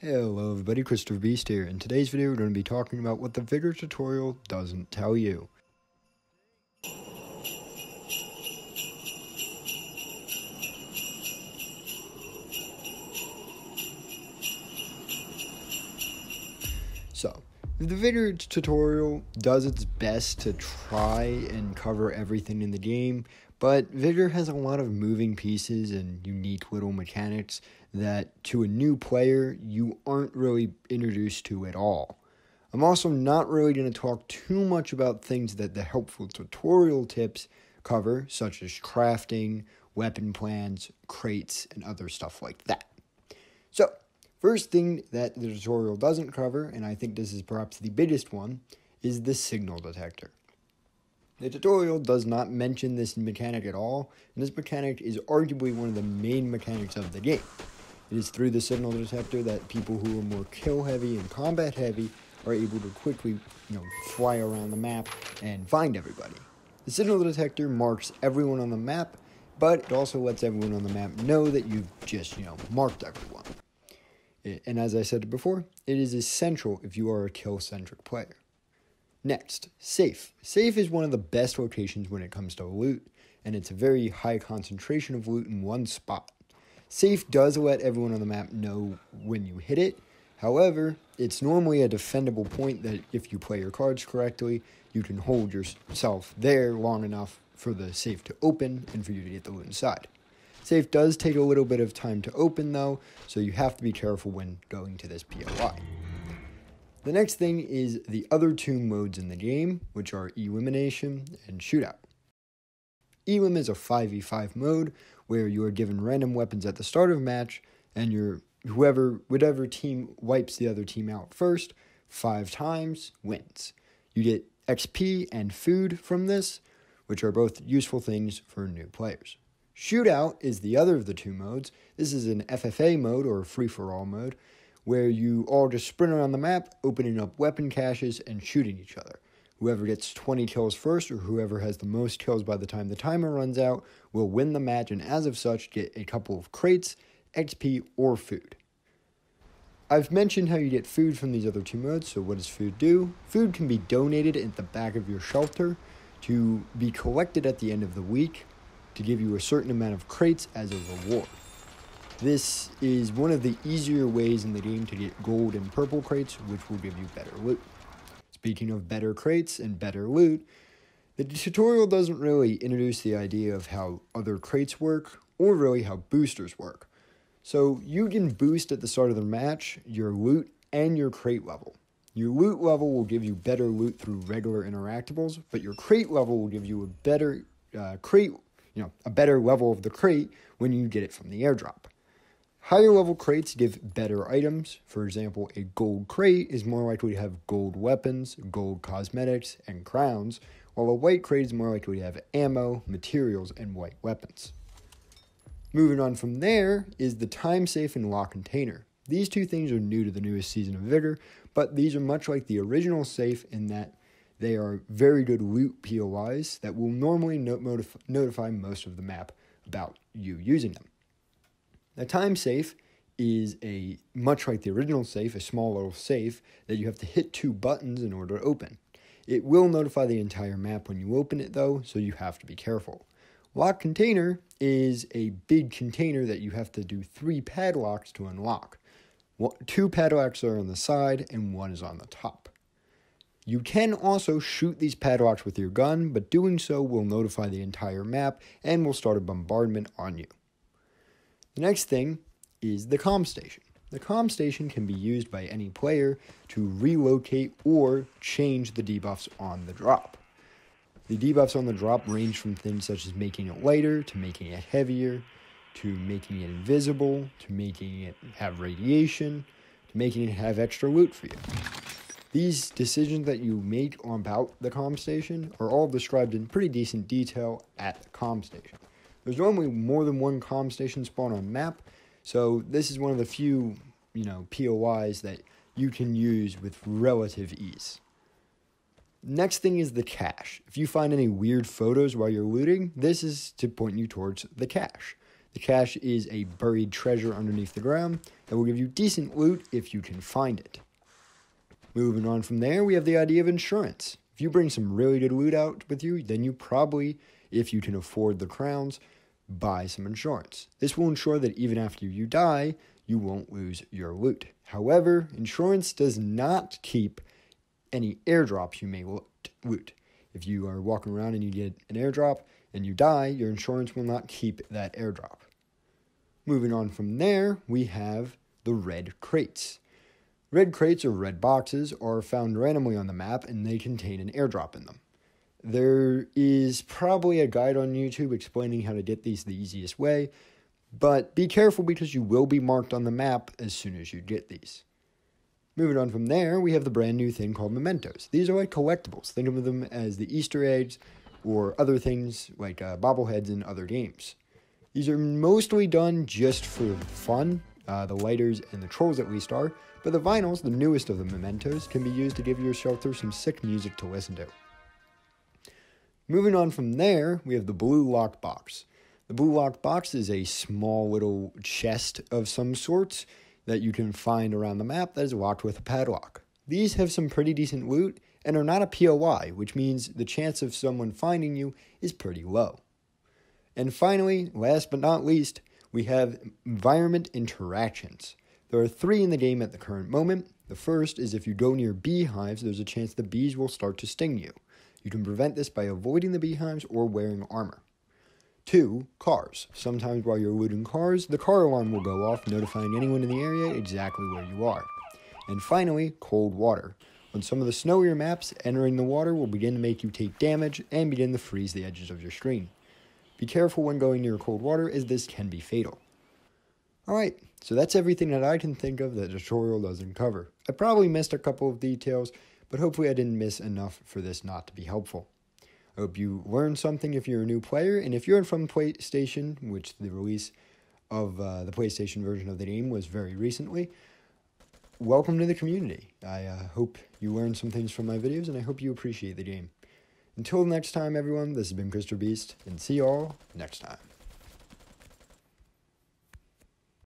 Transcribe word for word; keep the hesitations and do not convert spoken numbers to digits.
Hello everybody, Christopher Beast here. In today's video, we're going to be talking about what the Vigor tutorial doesn't tell you. So, the Vigor tutorial does its best to try and cover everything in the game, but Vigor has a lot of moving pieces and unique little mechanics that, to a new player, you aren't really introduced to at all. I'm also not really going to talk too much about things that the helpful tutorial tips cover, such as crafting, weapon plans, crates, and other stuff like that. So, first thing that the tutorial doesn't cover, and I think this is perhaps the biggest one, is the signal detector. The tutorial does not mention this mechanic at all, and this mechanic is arguably one of the main mechanics of the game. It is through the signal detector that people who are more kill-heavy and combat-heavy are able to quickly, you know, fly around the map and find everybody. The signal detector marks everyone on the map, but it also lets everyone on the map know that you've just, you know, marked everyone. And as I said before, it is essential if you are a kill-centric player. Next, safe. Safe is one of the best locations when it comes to loot, and it's a very high concentration of loot in one spot. Safe does let everyone on the map know when you hit it. However, it's normally a defendable point that if you play your cards correctly, you can hold yourself there long enough for the safe to open and for you to get the loot inside. Safe does take a little bit of time to open though, so you have to be careful when going to this P O I. The next thing is the other two modes in the game, which are Elimination and Shootout. Elim is a five v five mode where you are given random weapons at the start of a match, and your whoever, whatever team wipes the other team out first five times wins. You get X P and food from this, which are both useful things for new players. Shootout is the other of the two modes. This is an F F A mode, or free-for-all mode, where you all just sprint around the map, opening up weapon caches and shooting each other. Whoever gets twenty kills first, or whoever has the most kills by the time the timer runs out, will win the match and as of such get a couple of crates, X P, or food. I've mentioned how you get food from these other two modes, so what does food do? Food can be donated at the back of your shelter to be collected at the end of the week to give you a certain amount of crates as a reward. This is one of the easier ways in the game to get gold and purple crates, which will give you better loot. Speaking of better crates and better loot, the tutorial doesn't really introduce the idea of how other crates work, or really how boosters work. So you can boost at the start of the match your loot and your crate level. Your loot level will give you better loot through regular interactables, but your crate level will give you a better uh, crate, you know, a better level of the crate when you get it from the airdrop. Higher level crates give better items. For example, a gold crate is more likely to have gold weapons, gold cosmetics, and crowns, while a white crate is more likely to have ammo, materials, and white weapons. Moving on from there is the time safe and lock container. These two things are new to the newest season of Vigor, but these are much like the original safe in that they are very good loot P O Is that will normally not notify most of the map about you using them. The time safe is a, much like the original safe, a small little safe that you have to hit two buttons in order to open. It will notify the entire map when you open it though, so you have to be careful. Lock container is a big container that you have to do three padlocks to unlock. Two padlocks are on the side and one is on the top. You can also shoot these padlocks with your gun, but doing so will notify the entire map and will start a bombardment on you. The next thing is the comm station. The comm station can be used by any player to relocate or change the debuffs on the drop. The debuffs on the drop range from things such as making it lighter, to making it heavier, to making it invisible, to making it have radiation, to making it have extra loot for you. These decisions that you make about the comm station are all described in pretty decent detail at the comm station. There's normally more than one comm station spawn on map, so this is one of the few, you know, P O Is that you can use with relative ease. Next thing is the cache. If you find any weird photos while you're looting, this is to point you towards the cache. The cache is a buried treasure underneath the ground that will give you decent loot if you can find it. Moving on from there, we have the idea of insurance. If you bring some really good loot out with you, then you probably, if you can afford the crowns, buy some insurance. This will ensure that even after you die, you won't lose your loot. However, insurance does not keep any airdrops you may loot. If you are walking around and you get an airdrop and you die, your insurance will not keep that airdrop. Moving on from there, we have the red crates. Red crates or red boxes are found randomly on the map and they contain an airdrop in them. There is probably a guide on YouTube explaining how to get these the easiest way, but be careful because you will be marked on the map as soon as you get these. Moving on from there, we have the brand new thing called mementos. These are like collectibles. Think of them as the Easter eggs or other things like uh, bobbleheads in other games. These are mostly done just for fun. Uh, the lighters and the trolls at least are, but the vinyls, the newest of the mementos, can be used to give your shelter some sick music to listen to. Moving on from there, we have the blue locked box. The blue locked box is a small little chest of some sorts that you can find around the map that is locked with a padlock. These have some pretty decent loot and are not a P O I, which means the chance of someone finding you is pretty low. And finally, last but not least, we have environment interactions. There are three in the game at the current moment. The first is if you go near beehives, there's a chance the bees will start to sting you. You can prevent this by avoiding the beehives or wearing armor. Two, cars. Sometimes while you're looting cars, the car alarm will go off, notifying anyone in the area exactly where you are. And finally, cold water. On some of the snowier maps, entering the water will begin to make you take damage and begin to freeze the edges of your screen. Be careful when going near cold water, as this can be fatal. Alright, so that's everything that I can think of that the tutorial doesn't cover. I probably missed a couple of details, but hopefully I didn't miss enough for this not to be helpful. I hope you learned something if you're a new player, and if you're from PlayStation, which the release of uh, the PlayStation version of the game was very recently, welcome to the community. I uh, hope you learned some things from my videos, and I hope you appreciate the game. Until next time, everyone, this has been Christopher Beast, and see y'all next time.